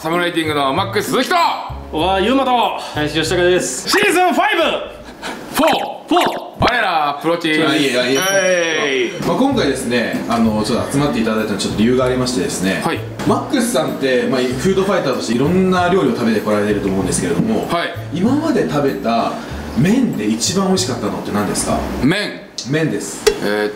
サムライティングのマックス鈴木と小川優馬と林義孝です。シーズン 5!4!4! 我らプロチーム、今回ですね、ちょっと集まっていただいたのちょっと理由がありましてですね、はい、マックスさんって、フードファイターとしていろんな料理を食べてこられてると思うんですけれども、はい、今まで食べた麺で一番美味しかったのって何ですか？麺です。ラ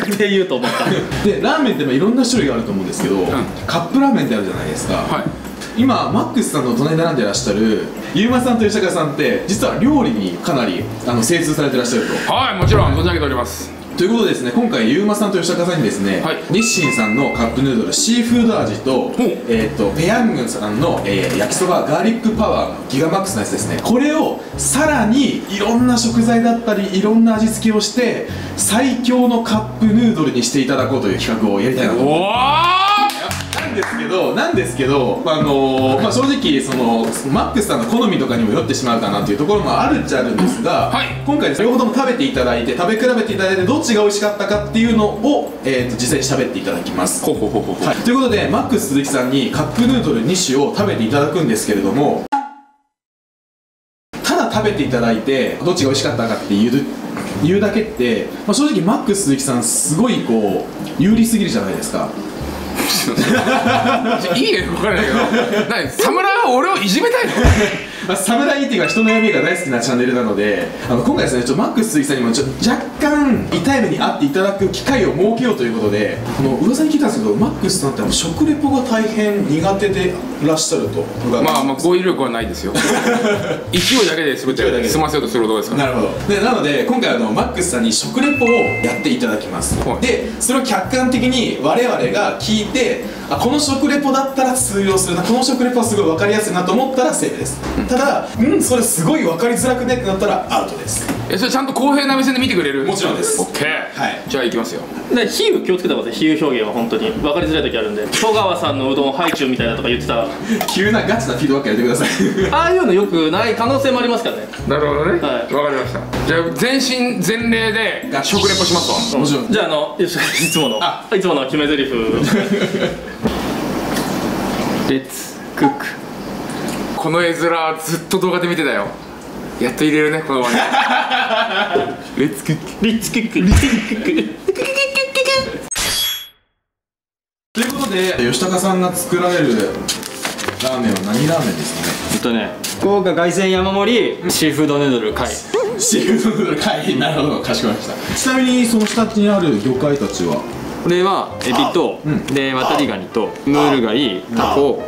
ーメンって言うと思ったで、ラーメンっていろんな種類があると思うんですけど、うん、カップラーメンってあるじゃないですか、はい、今マックスさんの隣に並んでいらっしゃる優馬さんと吉高さんって実は料理にかなり精通されていらっしゃると。はい、もちろん存じ上げております。ということでですね、今回優馬さんと吉高さんにですね、はい、日清さんのカップヌードルシーフード味と、ペヤングンさんの、焼きそばガーリックパワーのギガマックスのやつですね、これをさらにいろんな食材だったりいろんな味付けをして最強のカップヌードルにしていただこうという企画をやりたいなと思います。なんですけど、正直マックスさんの好みとかにもよってしまうかなというところもあるっちゃあるんですが、はい、今回両方とも食べていただいて食べ比べていただいてどっちが美味しかったかっていうのを、実際にしゃべっていただきます。ということでマックス鈴木さんにカップヌードル2種を食べていただくんですけれども、ただ食べていただいてどっちが美味しかったかっていうだけって、正直マックス鈴木さんすごい有利すぎるじゃないですか。いいね、分からないけど何侍は俺をいじめたいの侍っていうか人の闇が大好きなチャンネルなので、今回ですねちょっとマックス鈴木さんにも若干痛い目に遭っていただく機会を設けようということで、噂に聞いたんですけどマックスさんって食レポが大変苦手でいらっしゃると。まあ語彙力はないですよ勢いだけで全て済ませようとすることですから。なるほど。なので今回マックスさんに食レポをやっていただきます。でそれを客観的に我々が聞いて、この食レポだったら通用するな、この食レポはすごい分かりやすいなと思ったらセーフです。ただそれすごい分かりづらくねってなったらアウトです。それちゃんと公平な目線で見てくれる？もちろんです。 OK、はい、じゃあいきますよ。で比喩気をつけた方がいいです。比喩表現は本当に分かりづらい時あるんで、戸川さんのうどんハイチュウみたいなとか言ってた急なガチなフィードバックやってくださいああいうのよくない可能性もありますからね。なるほどね、はい、分かりました。じゃあ全身全霊で食レポしますわ。もちろん。じゃあいつもの決め台詞レッツクック。この絵面ずっと動画で見てたよ。やっと入れるねこの場にレッツクックということで吉高さんが作られるラーメンは何ラーメンですかね？福岡凱旋山盛りシーフードヌードル貝シーフードヌードル貝。なるほど、かしこまりました。ちなみにその下にある魚介たちはこれはエビとワタリガニとムール貝、タコ、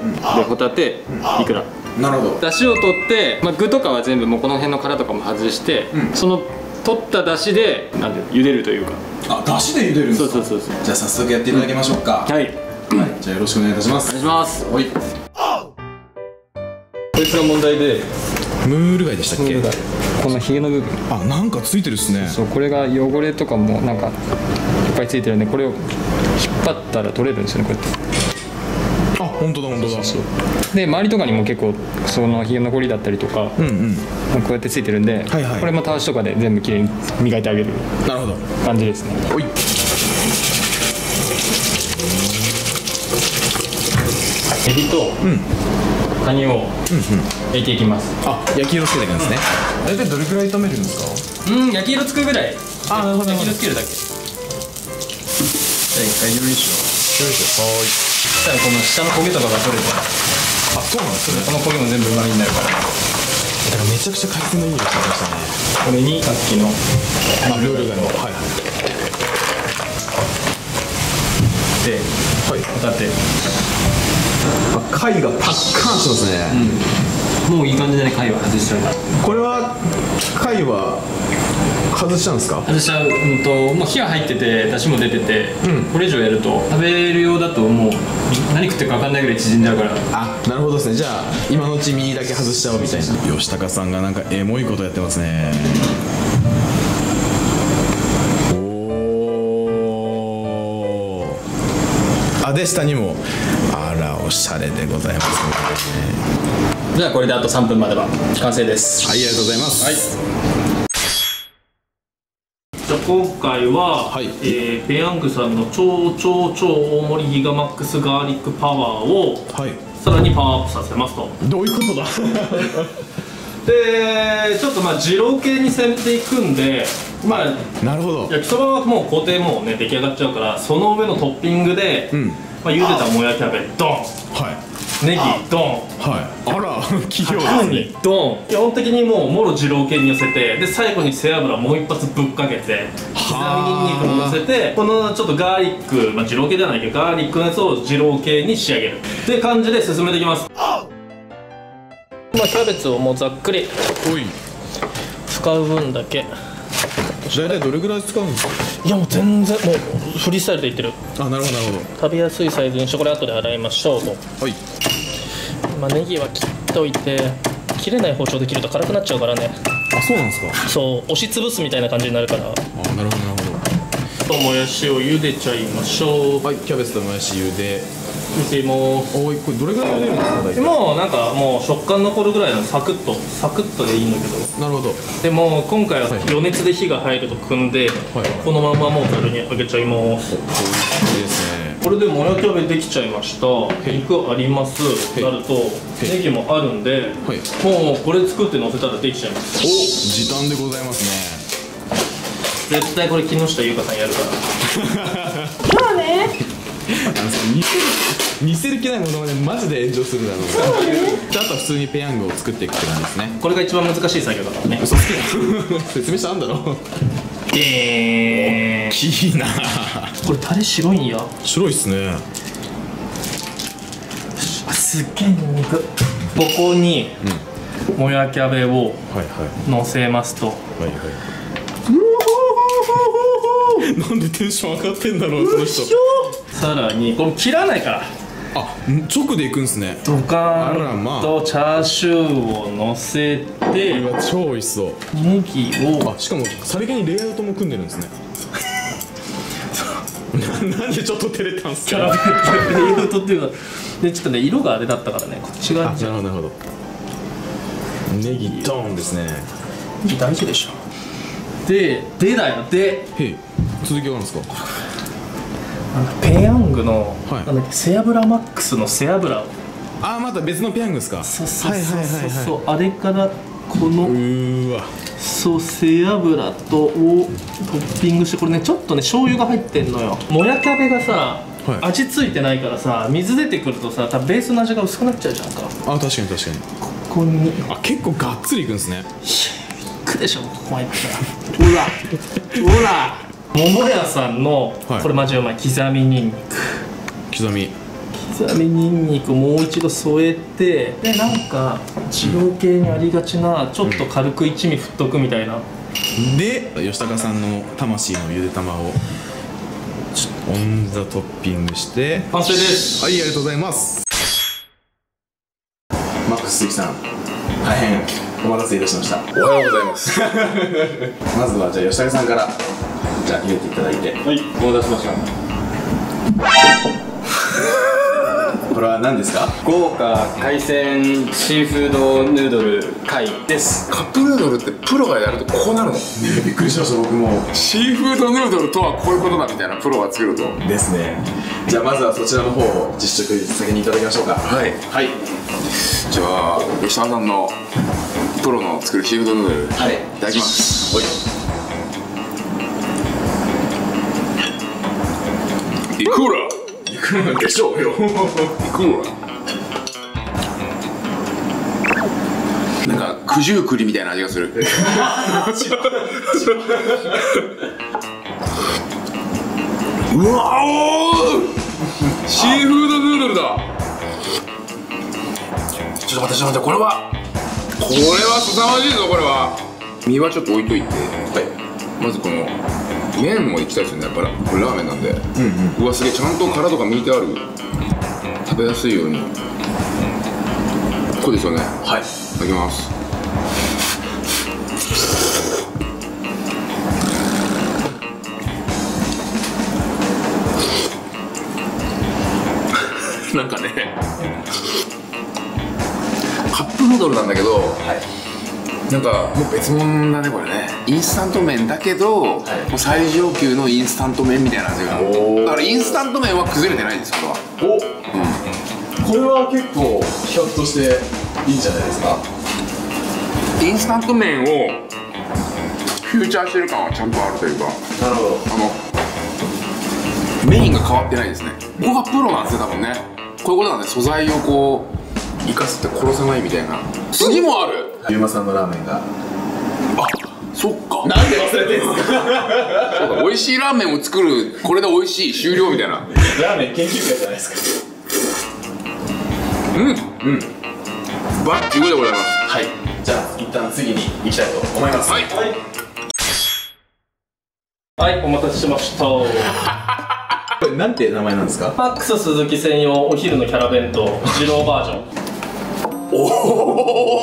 ホタテ、イクラ。なるほど。出汁を取って具とかは全部もうこの辺の殻とかも外して、その取った出汁でなんていうの茹でるというか。あ、出汁で茹でるんですか？そう。じゃあ早速やっていただきましょうか。はい。じゃあよろしくお願いいたします。お願いします。はい。こいつが問題でムール貝でしたっけ？このヒゲの部分。あ、なんかついてるっすね。そう、これが汚れとかもなんか。いっぱいついてるんで、これを引っ張ったら取れるんですよね、こうやって。あ、本当だ本当だ。で周りとかにも結構そのひげ残りだったりとか、こうやってついてるんで、これもたわしとかで全部きれいに磨いてあげる感じですね。おい。エビとカニを焼いていきます。あ、焼き色つけていくんですね。大体どれくらい炒めるんですか？焼き色つくぐらい。あ、なるほど。焼き色つけるだけ。一回よいしょ。はい。そしたらこの下の焦げとかが取れて。あ、そうなんですね。この焦げも全部旨味になるから。だからめちゃくちゃ海鮮のいい色してましたね。これにさっきのルールがの、はいはい。で、はい、ホタテ。貝がパッカーンしてますね。もういい感じだね。貝は外しちゃう。これは貝は。外しちゃうんですか？外しちゃうと、もう火が入ってて出汁も出てて、これ以上やると食べる用だともう何食ってるか分かんないぐらい縮んじゃうから。あ、なるほどですね。じゃあ今のうち身だけ外しちゃおうみたいな。吉高さんがなんかエモいことやってますね。おお。あ、で下にもあらおしゃれでございますね。じゃあこれであと3分までは完成です。はい、ありがとうございます。はい。じゃあ今回は、はい、ペヤングさんの超大盛りギガマックスガーリックパワーを、はい、さらにパワーアップさせますと。どういうことだで、ちょっとまあ二郎系に攻めていくんで、まあなるほど、焼きそばはもう工程もうね出来上がっちゃうから、その上のトッピングで、うん、まあ茹でたもやキャベドン、はい、ネギドン、はい、あら企業ですね。ドン、基本的にもうもろ二郎系に寄せて、で最後に背脂もう一発ぶっかけて、刻みニンニクも乗せて、このちょっとガーリック、まあ二郎系じゃないけどガーリックのやつを二郎系に仕上げるっていう感じで進めていきます。まあキャベツをもうざっくり使う分だけ。大体どれぐらい使うんですか？いやもう全然もうフリースタイルでいってる。あ、なるほどなるほど。食べやすいサイズにして、これ後で洗いましょうと。はい。まあネギは切っといて、切れない包丁で切ると辛くなっちゃうからね。あ、そうなんですか。そう、押しつぶすみたいな感じになるから。あ、なるほどなるほど。ともやしを茹でちゃいましょう。はい、キャベツともやし茹で。茹でもう。おい、これどれぐらい茹でるんですか？大体。もうなんかもう食感残るぐらいのサクッとでいいんだけど。なるほど。でも今回は余熱で火が入ると組んで、このままもうざるにあげちゃいます。これでもやキャベできちゃいました。肉ありますなると、ネギもあるんで、もうこれ作って乗せたらできちゃいます。お、時短でございますね。絶対これ木下優香さんやるから。そうね、似せる気ないものまでマジで炎上するだろう。そうね。あとは普通にペヤングを作っていくって感じですね。これが一番難しい作業だからね。嘘つけ説明したんだろう。でーん、大きいなこれ。タレ白いんや。白いっすね。あ、すっげえニンニク。ここにもやキャベをのせますと。はいはい。なんでテンション上がってんだろうこの人。さらにこれ切らないから、あ、直でいくんすね。ドカーンとチャーシューをのせて、うわ超美味しそう。ネギを、あ、しかもさりげにレイアウトも組んでるんですねなんでちょっと照れたんすか。レイアウトっていうかで、ちょっとね色があれだったからね、こっち側に。なるほどなるほど。ネギドーンですね。ネギ大事でしょ。でだよ。で続きは何ですか。ペヤングの背脂マックスの背脂を、ああまた別のペヤングですか。そうそうそうそう、あれからこのそう背脂とをトッピングして、これねちょっとね醤油が入ってんのよ。もやキャベがさ味ついてないからさ、水出てくるとさ多分ベースの味が薄くなっちゃうじゃんか。あ、確かに確かに。ここに、あ、結構がっつりいくんですね。いくでしょ、ここまでいったら。ほらほら、桃屋さんの、これマジうまい、刻みにんにく。刻みにんにくもう一度添えて、でなんか二郎系にありがちなちょっと軽く一味振っとくみたいな。で吉高さんの魂のゆで卵をオンザトッピングして、完成です。はい、ありがとうございます。マックス鈴木さん、大変お待たせいたしました。おはようございますまずはじゃあ吉高さんから、じゃあ入れていただいて。はい、もう出しましょうこれは何ですか？豪華海鮮シーフードヌードル貝です。カップヌードルってプロがやるとこうなるのね。びっくりしました。僕もシーフードヌードルとはこういうことだみたいな、プロが作るとですね。じゃあまずはそちらの方を実食先にいただきましょうか。はいはい。じゃあ吉沢さんのプロの作るシーフードヌードル、はい、いただきます。はい、いくらでしょうよ。いくらなんか九十九里みたいな味がするうわお、シーフードヌードルだ。ちょっと待ってちょっと待って、これは凄まじいぞ。これは身はちょっと置いといて、はい、まずこの麺もいきたいですよね。やっぱりこれラーメンなんで、うわすげえ、ちゃんと殻とか剥いてある。食べやすいようにここですよね。はい、いただきます。なんかねカップヌードルなんだけど、はい、なんかもう別物だねこれね。インスタント麺だけど、はい、もう最上級のインスタント麺みたいな味が。だからインスタント麺は崩れてないんですこれは。お、うん、これは結構比較としていいんじゃないですか。インスタント麺をフューチャーしてる感はちゃんとあるというか。なるほど。メインが変わってないですね。ここがプロなんですね多分ね。こういうことなんで素材をこう生かすって殺さないみたいな。次もある。ゆうまさんのラーメンが。あ、そっか。なんで忘れてんすか。そうだ、美味しいラーメンを作る、これで美味しい終了みたいな。ラーメン研究会じゃないですか。うん、うん。バッチグーでございます。はい。じゃあ一旦次に行きたいと思います。はい。はい、はい、お待たせしました。これなんて名前なんですか？ファックス鈴木専用お昼のキャラ弁当二郎バージョン。お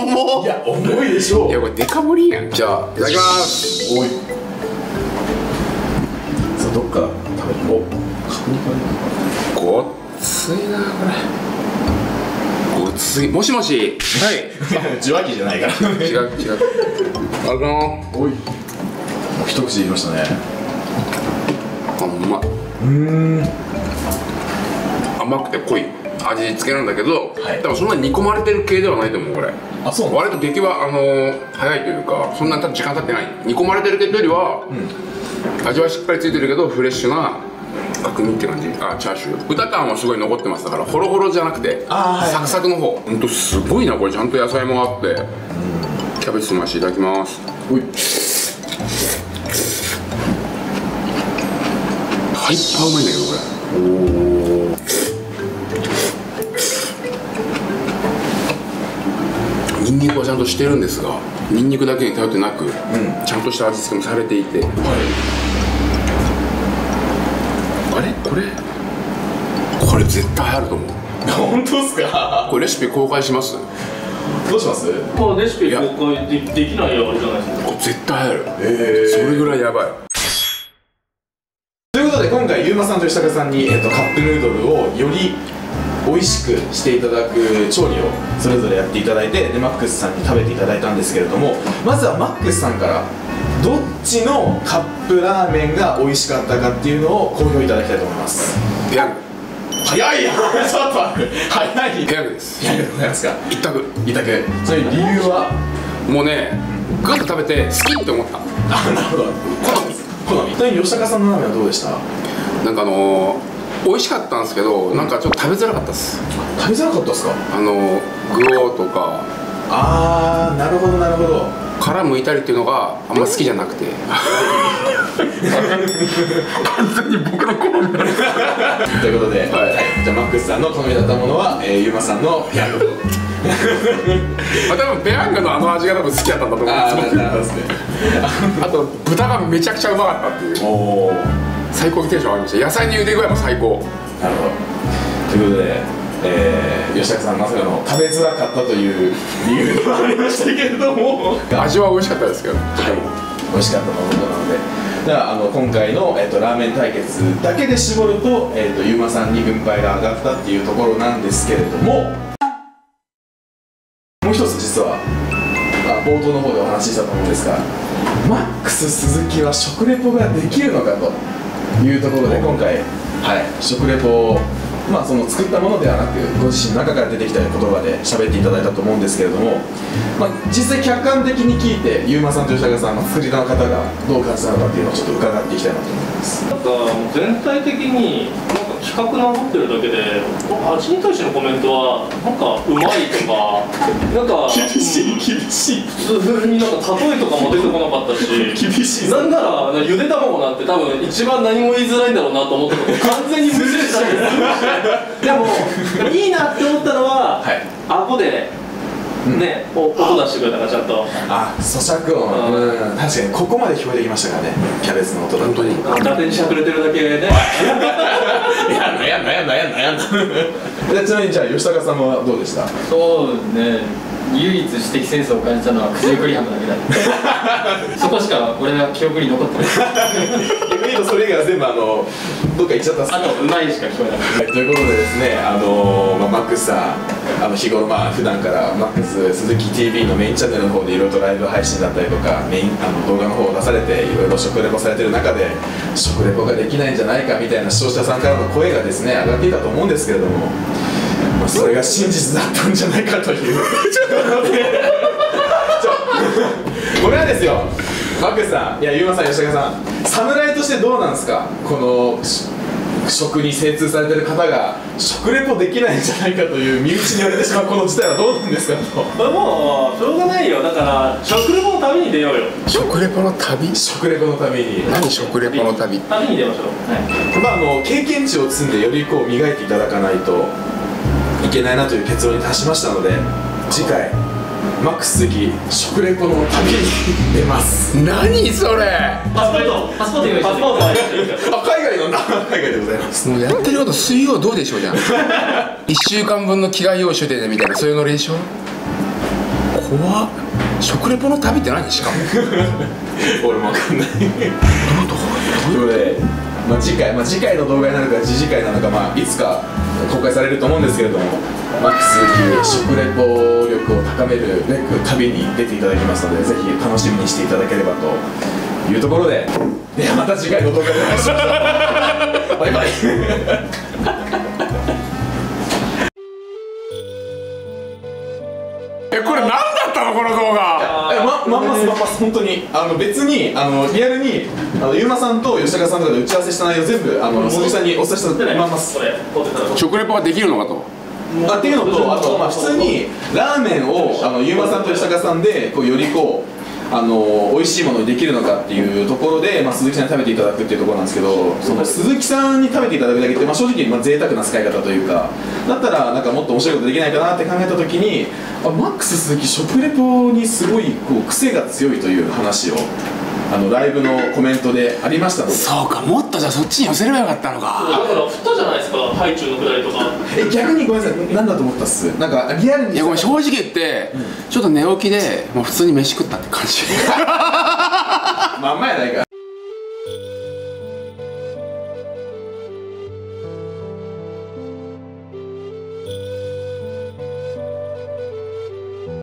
重っ。いや重いでしょう。いやこれデカ盛りやん。じゃあいただきます。おいさあどっか食べる。おっごっついなこれ。ごっつい。もしもし。はい受話器じゃないから。違う違う。あるかな。おい一口言いましたね。あ、うまい。甘くて濃い味付けなんだけど、はい、多分そんなに煮込まれてる系ではないと思うこれ。あ、そう。割と出来は早いというか、そんなに時間経ってない。煮込まれてる系というよりは、うん、味はしっかりついてるけどフレッシュな角煮って感じ。あ、チャーシュー豚感はすごい残ってます。だからホロホロじゃなくてサクサクの方。ほんとすごいなこれ。ちゃんと野菜もあって、うん、キャベツ増しいただきます。おいハイパーうまいんだけどこれ。おー。ニンニクはちゃんとしてるんですが、ニンニクだけに頼ってなく、うん、ちゃんとした味付けもされていて、はい、あれこれ絶対流行ると思う。本当ですか。これレシピ公開します。どうします。まあレシピ公開できないようじゃないですか。絶対流行る、それぐらいやばい。今回ゆうまさんと吉高さんに、カップヌードルをより美味しくしていただく調理をそれぞれやっていただいて、でマックスさんに食べていただいたんですけれども、まずはマックスさんからどっちのカップラーメンが美味しかったかっていうのを公表いただきたいと思います。ペヤング。早いよ。ちょっと早い。ペヤングです。ペヤングでございますか。一択一択。そういう理由はもうね、グッと食べて好きって思った。あ、なるほど。好み好み。吉高さんのラーメンはどうでした？なんか美味しかったんですけど、なんかちょっと食べづらかったです。食べづらかったですか？具をとか。ああ、なるほどなるほど。殻むいたりっていうのがあんま好きじゃなくて。完全に僕の好み。ということで、はい、じゃあマックスさんの好みだったものは、ゆうまさんのペヤング。まあ多分ペヤングの味が多分好きだったんだと思うんですけど。あと豚がめちゃくちゃうまかったっていう。おー、最高にテンション上がりました。野菜に茹で具合も最高。なるほど。ということで、吉高さんまさかの食べづらかったという理由がありましたけれども、味は美味しかったですけど、はい、美味しかったと思ったので、では今回の、ラーメン対決だけで絞ると、ゆうまさんに軍配が上がったっていうところなんですけれども、もう一つ実は冒頭の方でお話ししたと思うんですが、マックス鈴木は食レポができるのかというところで、今回、はい、食レポを、まあ、その作ったものではなくご自身の中から出てきた言葉で喋っていただいたと思うんですけれども、まあ、実際客観的に聞いてゆうまさんと吉高さんの作り手の方がどう感じたのかっていうのをちょっと伺っていきたいなと思います。なんか全体的になんか企画なさってるだけで味に対してのコメントはなんかうまいとかなんか厳しい厳しい普通になんか例えとかも出てこなかったし厳しい。なんならゆで卵なんて多分一番何も言いづらいんだろうなと思ったけど完全に無視したんですよ。でもいいなって思ったのは、はい、顎でね、うん、音出してくれたからちゃんと。あ、咀嚼音、うん、確かにここまで聞こえてきましたからね。キャベツの音だと片手にしゃくれてるだけでね。やんなやんなやんなやんなやんな。ちなみにじゃあ吉高さんはどうでした？そうですね、唯一指摘センスを感じたのは九十九里浜だけだってそこしか俺は記憶に残ってない。逆に言うとそれ以外は全部どっか行っちゃったんですか。あとうまいしか聞こえなかった。ということでですね、マックスさん、日頃普段からマックス鈴木 TV のメインチャンネルの方でいろいろとライブ配信だったりとかメイン動画の方を出されていろいろ食レポされてる中で、食レポができないんじゃないかみたいな視聴者さんからの声がですね上がっていたと思うんですけれども、それが真実だったんじゃないかというこれはですよ、マックスさん、いやユーマさん、吉高さん、侍としてどうなんですか、この食に精通されてる方が食レポできないんじゃないかという身内に言われてしまうこの事態はどうなんですかと。もうしょうがないよ、だから食レポの旅に出ようよ。食レポの旅、食レポの旅に、何食レポの旅、旅に出ましょう。はい、経験値を積んでよりこう磨いていただかないといけないなという結論に達しましたので、次回マックス鈴木食レポの旅に出ます。何それ、パスポート海外の海外でございます。もうやってること水曜どうでしょうじゃん1週間分の着替え用意してねみたいな、そういうの練習怖っ。食レポの旅って何しかも俺もわかんないどういうこと次回の動画になるか次回なのか、いつか公開されると思うんですけれども、マックス鈴木食レポ力を高めるべく旅に出ていただきますので、ぜひ楽しみにしていただければというところで、ではまた次回の動画でお会いしましょう。バイバイ。これ何だったのこの動画。まんます本当に別にリアルにゆうまさんと吉高さんとかで打ち合わせした内容全部鈴木さんにお伝えしたまんます。食レポができるのかとっていうのと、あと普通にラーメンをゆうまさんと吉高さんでより美味しいものにできるのかっていうところで、鈴木さんに食べていただくっていうところなんですけど、その鈴木さんに食べていただくだけって正直贅沢な使い方というか、だったらなんかもっと面白いことできないかなって考えた時に、マックス鈴木食レポにすごい癖が強いという話をライブのコメントでありましたので、そうか、もっとじゃあそっちに寄せればよかったのか。だから振ったじゃないですか、ハイチュウのくだりとか。逆にごめんなさい、何だと思ったっす、なんかリアルに。いや、ごめん、正直言って、うん、ちょっと寝起きでもう普通に飯食ったって感じまんまやないか。